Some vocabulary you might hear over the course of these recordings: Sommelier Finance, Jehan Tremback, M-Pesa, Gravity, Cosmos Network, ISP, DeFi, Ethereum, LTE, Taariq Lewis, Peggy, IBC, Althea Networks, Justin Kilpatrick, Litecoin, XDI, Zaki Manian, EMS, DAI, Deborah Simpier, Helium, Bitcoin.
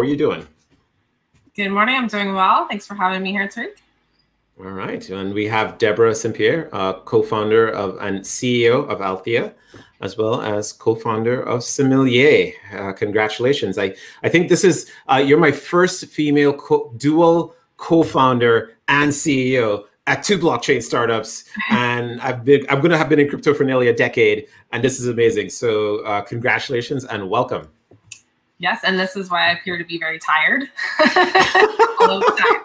are you doing? Good morning. I'm doing well. Thanks for having me here, Taariq. All right. And we have Deborah Simpier, co-founder of and CEO of Althea, as well as co-founder of Sommelier. Congratulations. I think this is, you're my first female dual co-founder and CEO at two blockchain startups. And I'm going to have been in crypto for nearly a decade. And this is amazing. So congratulations and welcome. Yes, and this is why I appear to be very tired all the time.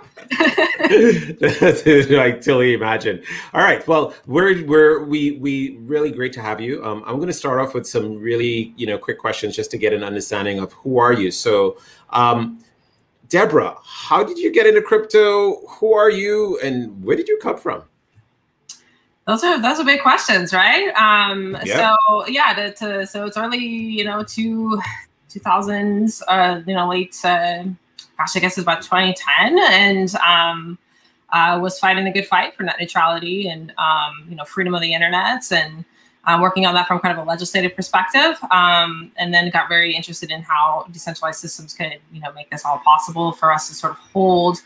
I totally imagine. All right, well, we really great to have you. I'm going to start off with some really quick questions just to get an understanding of who are you. So, Deborah, how did you get into crypto? Who are you, and where did you come from? Those are big questions, right? Yeah. So yeah, so it's early, 2000s, late. Gosh, I guess it's about 2010, and was fighting a good fight for net neutrality and freedom of the internet, and working on that from kind of a legislative perspective. And then got very interested in how decentralized systems could make this all possible for us to sort of hold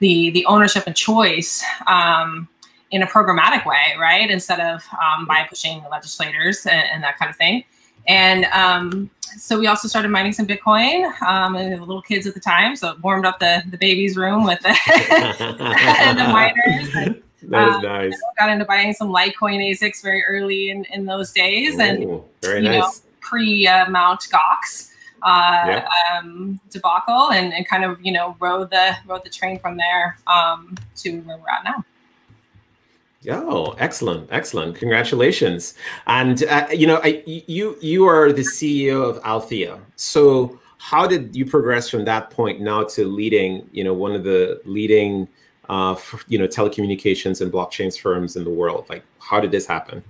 the ownership and choice in a programmatic way, right? Instead of by pushing the legislators and that kind of thing. And so we also started mining some Bitcoin, and we were little kids at the time, so it warmed up the baby's room with the, and the miners. And, that is nice. Got into buying some Litecoin ASICs very early in those days. Ooh, and very nice. Pre-Mt. Gox debacle, and kind of rode the train from there to where we're at now. Oh, excellent, excellent! Congratulations, and you are the CEO of Althea. So, how did you progress from that point now to leading, one of the leading, telecommunications and blockchains firms in the world? Like, how did this happen?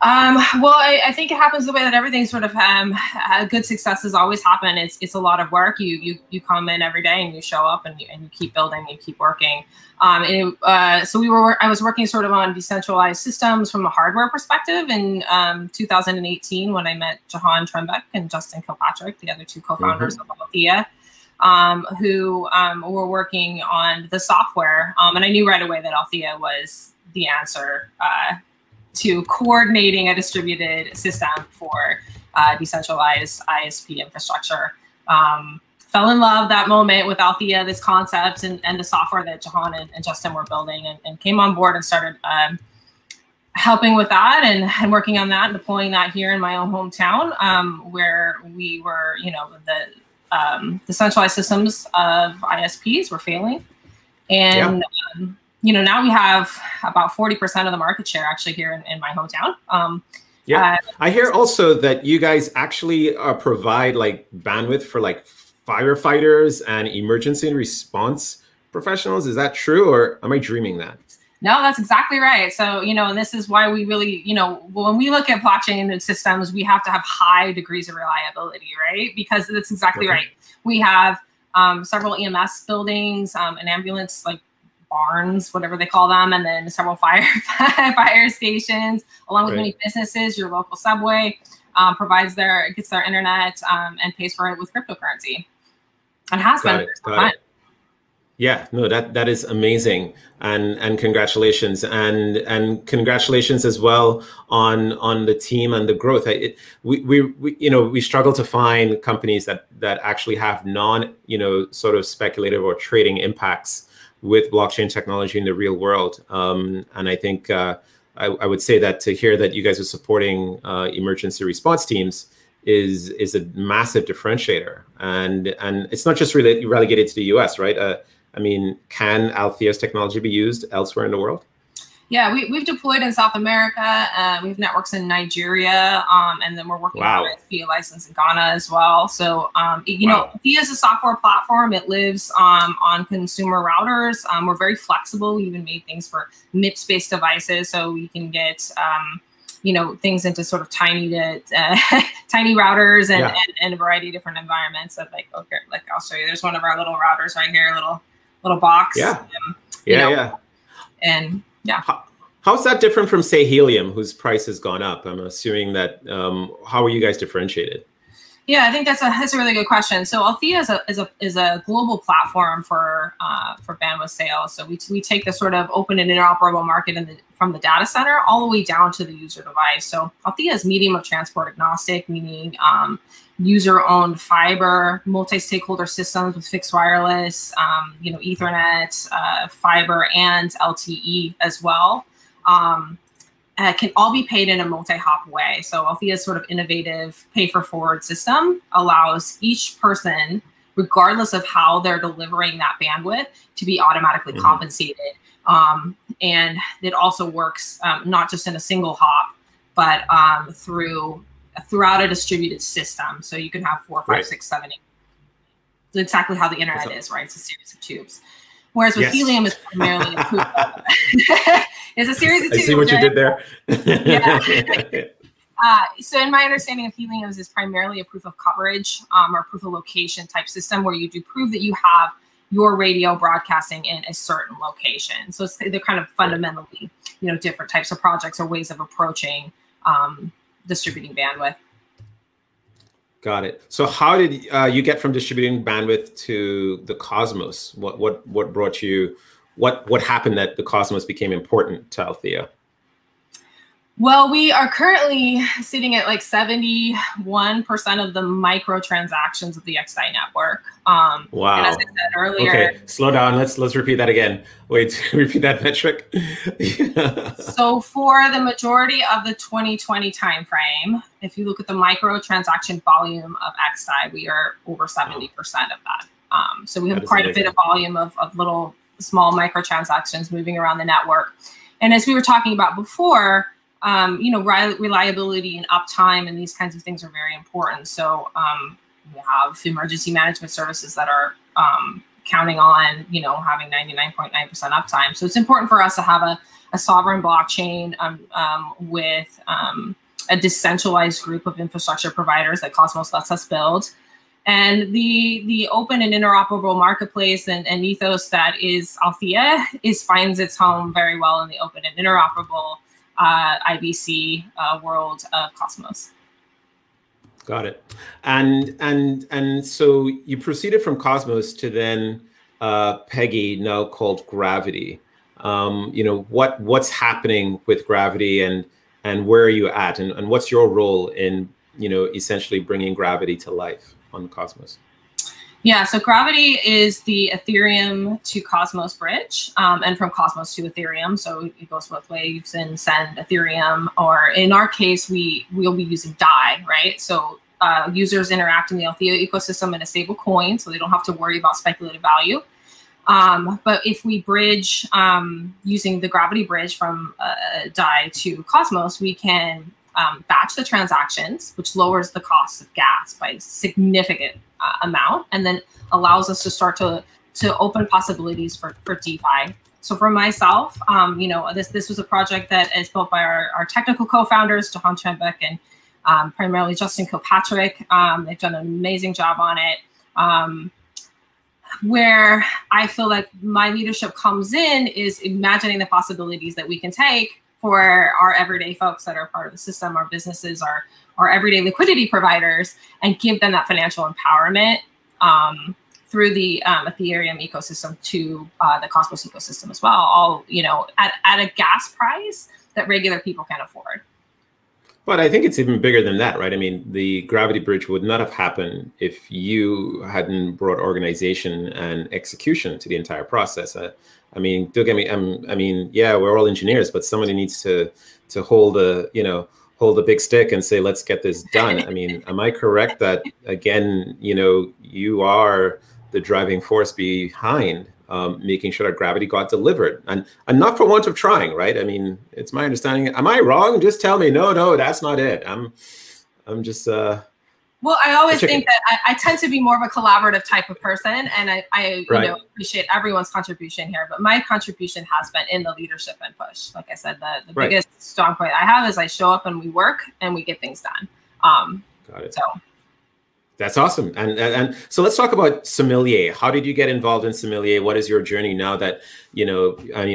Well, I think it happens the way that everything sort of good successes always happen. It's a lot of work. You come in every day and you show up and you keep building, you keep working. So I was working sort of on decentralized systems from a hardware perspective in 2018 when I met Jehan Tremback and Justin Kilpatrick, the other two co-founders of Althea, who were working on the software. And I knew right away that Althea was the answer to coordinating a distributed system for decentralized ISP infrastructure. Fell in love that moment with Althea, this concept, and the software that Jehan and Justin were building, and came on board and started helping with that and working on that and deploying that here in my own hometown, where we were, the centralized systems of ISPs were failing. And, now we have about 40% of the market share actually here in my hometown. I hear also that you guys actually provide like bandwidth for like firefighters and emergency response professionals. Is that true, or am I dreaming that? No, that's exactly right. So, and this is why we really, when we look at blockchain and systems, we have to have high degrees of reliability, right? Because that's exactly right. We have several EMS buildings, an ambulance, like barns, whatever they call them, and then several fire stations, along with many businesses. Your local subway gets their internet and pays for it with cryptocurrency, and has been for some time. Yeah, no, that is amazing, and congratulations, and congratulations as well on the team and the growth. We struggle to find companies that actually have non sort of speculative or trading impacts with blockchain technology in the real world. And I think I would say that to hear that you guys are supporting emergency response teams is a massive differentiator. And it's not just really relegated to the US, right? I mean, can Althea's technology be used elsewhere in the world? Yeah, we've deployed in South America. We have networks in Nigeria, and then we're working on an ISP license in Ghana as well. So, Althea is a software platform. It lives on consumer routers. We're very flexible. We even made things for MIPS-based devices, so we can get things into sort of tiny routers and a variety of different environments. That like I'll show you. There's one of our little routers right here, little box. Yeah. How's that different from, say, Helium, whose price has gone up? I'm assuming that, how are you guys differentiated? Yeah, I think that's a really good question. So Althea is a global platform for bandwidth sales. So we take the sort of open and interoperable market from the data center all the way down to the user device. So Althea is medium of transport agnostic, meaning user-owned fiber, multi-stakeholder systems with fixed wireless, Ethernet, fiber, and LTE as well. Can all be paid in a multi-hop way. So Althea's sort of innovative pay-for-forward system allows each person, regardless of how they're delivering that bandwidth, to be automatically compensated. And it also works not just in a single hop, but throughout a distributed system. So you can have 4, 5, 6, 7, 8. It's exactly how the internet is, right? It's a series of tubes. Whereas with Helium, it's primarily a proof of it's a series of tubes. I see what you did there. So in my understanding of Helium is primarily a proof of coverage or proof of location type system where you do prove that you have your radio broadcasting in a certain location. So they're kind of fundamentally, different types of projects or ways of approaching distributing bandwidth. Got it. So how did you get from distributing bandwidth to the Cosmos? What brought you, what happened that the Cosmos became important to Althea? Well, we are currently sitting at like 71% of the microtransactions of the XDI network. Wow. And as I said earlier. Okay, slow down. Let's repeat that again. Wait, repeat that metric. So for the majority of the 2020 timeframe, if you look at the microtransaction volume of XDI, we are over 70% of that. So we have quite a bit of volume of little small microtransactions moving around the network. And as we were talking about before, reliability and uptime and these kinds of things are very important. So we have emergency management services that are counting on, having 99.9% uptime. So it's important for us to have a sovereign blockchain with a decentralized group of infrastructure providers that Cosmos lets us build. And the open and interoperable marketplace and ethos that is Althea finds its home very well in the open and interoperable IBC world of Cosmos. Got it. And so you proceeded from Cosmos to then Peggy, now called Gravity. What's happening with Gravity and where are you at and what's your role in essentially bringing Gravity to life on Cosmos? Yeah, so Gravity is the Ethereum to Cosmos bridge and from Cosmos to Ethereum. So it goes both ways and send Ethereum, or in our case, we'll be using DAI, right? So users interact in the Althea ecosystem in a stable coin, so they don't have to worry about speculative value. But if we bridge using the Gravity bridge from DAI to Cosmos, we can batch the transactions, which lowers the cost of gas by a significant amount, and then allows us to start to open possibilities for DeFi. So for myself, this was a project that is built by our technical co-founders, Jehan Tremback and primarily Justin Kilpatrick. They've done an amazing job on it, where I feel like my leadership comes in is imagining the possibilities that we can take for our everyday folks that are part of the system, our businesses, our everyday liquidity providers, and give them that financial empowerment through the Ethereum ecosystem to the Cosmos ecosystem as well, all at a gas price that regular people can afford. But I think it's even bigger than that, right? I mean, the Gravity Bridge would not have happened if you hadn't brought organization and execution to the entire process. I mean, don't get me. I mean, yeah, we're all engineers, but somebody needs to hold a big stick and say, let's get this done. I mean, am I correct that again, you are the driving force behind making sure that Gravity got delivered, and not for want of trying, right? I mean, it's my understanding. Am I wrong? Just tell me. No, that's not it. I'm just. Well, I always think that I tend to be more of a collaborative type of person, and I appreciate everyone's contribution here, but my contribution has been in the leadership and push. Like I said, the biggest strong point I have is I show up and we work and we get things done. Got it. So that's awesome. And so let's talk about Sommelier. How did you get involved in Sommelier? What is your journey now that,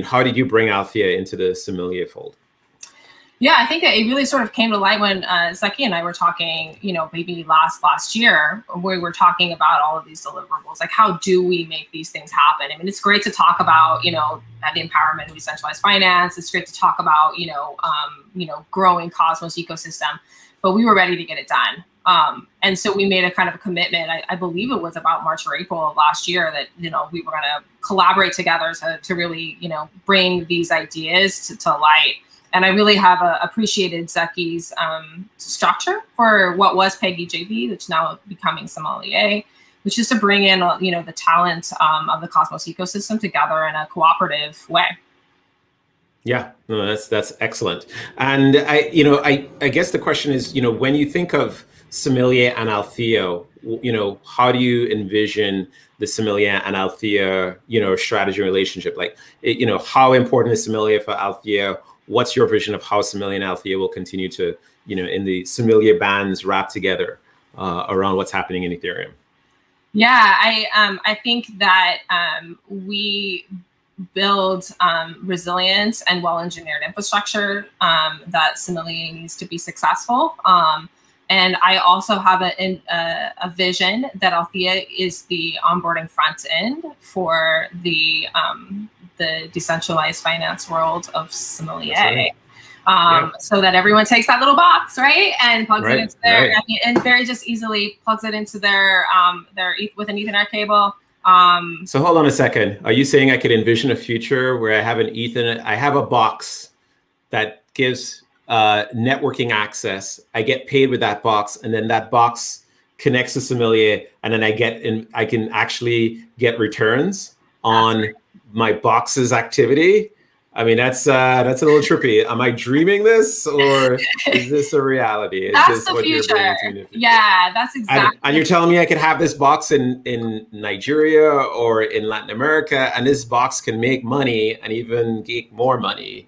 how did you bring Althea into the Sommelier fold? Yeah, I think that it really sort of came to light when Zaki and I were talking, you know, maybe last year, where we were talking about all of these deliverables, like how do we make these things happen? I mean, it's great to talk about, you know, the empowerment of decentralized finance. It's great to talk about, you know, growing Cosmos ecosystem, but we were ready to get it done. And so we made a kind of a commitment. I believe it was about March or April of last year that, you know, we were going to collaborate together to really, you know, bring these ideas to light. And I really have appreciated Zaki's structure for what was Peggy JV, which now becoming Sommelier, which is to bring in, you know, the talent of the Cosmos ecosystem together in a cooperative way. Yeah, no, that's excellent. And I guess the question is, you know, when you think of Sommelier and Althea, you know, how do you envision the Sommelier and Althea, you know, strategy relationship? Like, you know, how important is Sommelier for Althea? What's your vision of how Sommelier and Althea will continue to, you know, in the Sommelier bands wrap together around what's happening in Ethereum? Yeah, I think that we build resilient and well-engineered infrastructure that Sommelier needs to be successful. And I also have a vision that Althea is the onboarding front end for the decentralized finance world of Sommelier. Right. So that everyone takes that little box, right? And plugs it into their, and very just easily plugs it into their with an Ethernet cable. So hold on a second. Are you saying I could envision a future where I have an Ethernet, I have a box that gives networking access. I get paid with that box, and then that box connects to Sommelier, and then I get in, I can actually get returns on my box's activity. I mean, that's a little trippy. Am I dreaming this, or is this a reality? Is that's this the, what future. The future. Yeah, that's exactly. And you're telling me I could have this box in Nigeria or in Latin America, and this box can make money and even make more money.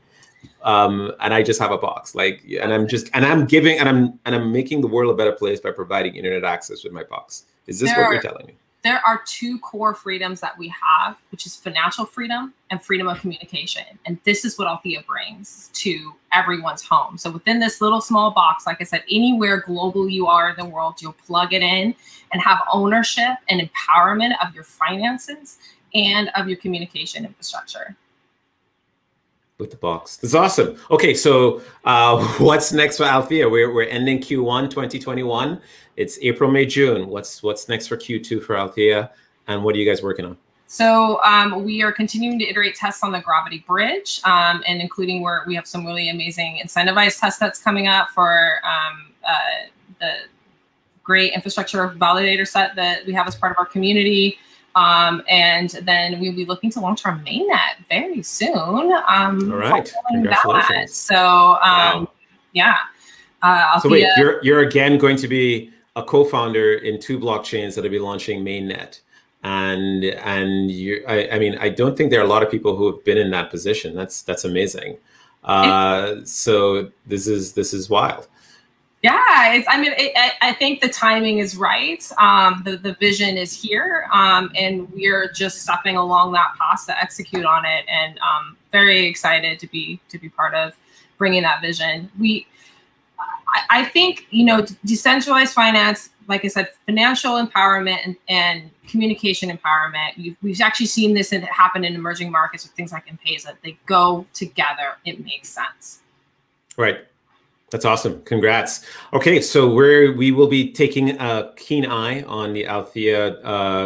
And I just have a box, like, and I'm just, and I'm giving, and I'm making the world a better place by providing internet access with my box. Is this what you're telling me? There are two core freedoms that we have, which is financial freedom and freedom of communication. And this is what Althea brings to everyone's home. So within this little small box, like I said, anywhere global you are in the world, you'll plug it in and have ownership and empowerment of your finances and of your communication infrastructure. With the box. That's awesome. Okay, so what's next for Althea? We're ending Q1 2021. It's April, May, June. What's next for Q2 for Althea, and what are you guys working on? So we are continuing to iterate tests on the Gravity Bridge, and including where we have some really amazing incentivized tests that's coming up for the great infrastructure validator set that we have as part of our community. And then we'll be looking to launch our mainnet very soon. All right. Congratulations. So, wow. Yeah. So wait, you're again going to be a co-founder in two blockchains that'll be launching mainnet. And you, I mean, I don't think there are a lot of people who have been in that position. That's amazing. So this is wild. Yeah, it's, I mean, I think the timing is right. The vision is here, and we're just stepping along that path to execute on it. And very excited to be part of bringing that vision. I think, you know, decentralized finance, like I said, financial empowerment and communication empowerment. We've actually seen this happen in emerging markets with things like M-Pesa. They go together. It makes sense. Right. That's awesome. Congrats. Okay, so we will be taking a keen eye on the Althea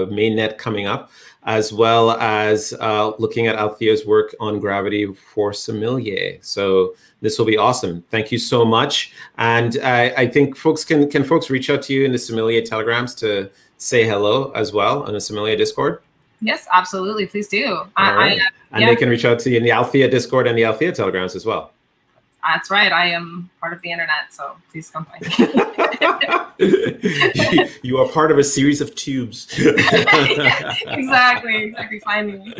mainnet coming up, as well as looking at Althea's work on Gravity for Sommelier. So this will be awesome. Thank you so much. And I think folks can folks reach out to you in the Sommelier Telegrams to say hello as well on the Sommelier Discord? Yes, absolutely. Please do. They can reach out to you in the Althea Discord and the Althea Telegrams as well. That's right. I am part of the internet, so please come find me. You are part of a series of tubes. Exactly. Exactly. Find me.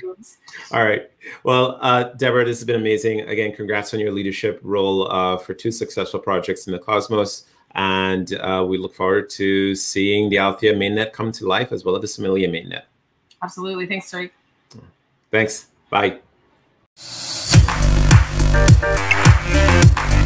Tubes. All right. Well, Deborah, this has been amazing. Again, congrats on your leadership role for two successful projects in the Cosmos. And we look forward to seeing the Althea mainnet come to life, as well as the Sommelier mainnet. Absolutely. Thanks, Taariq. Thanks. Bye. We'll be right back.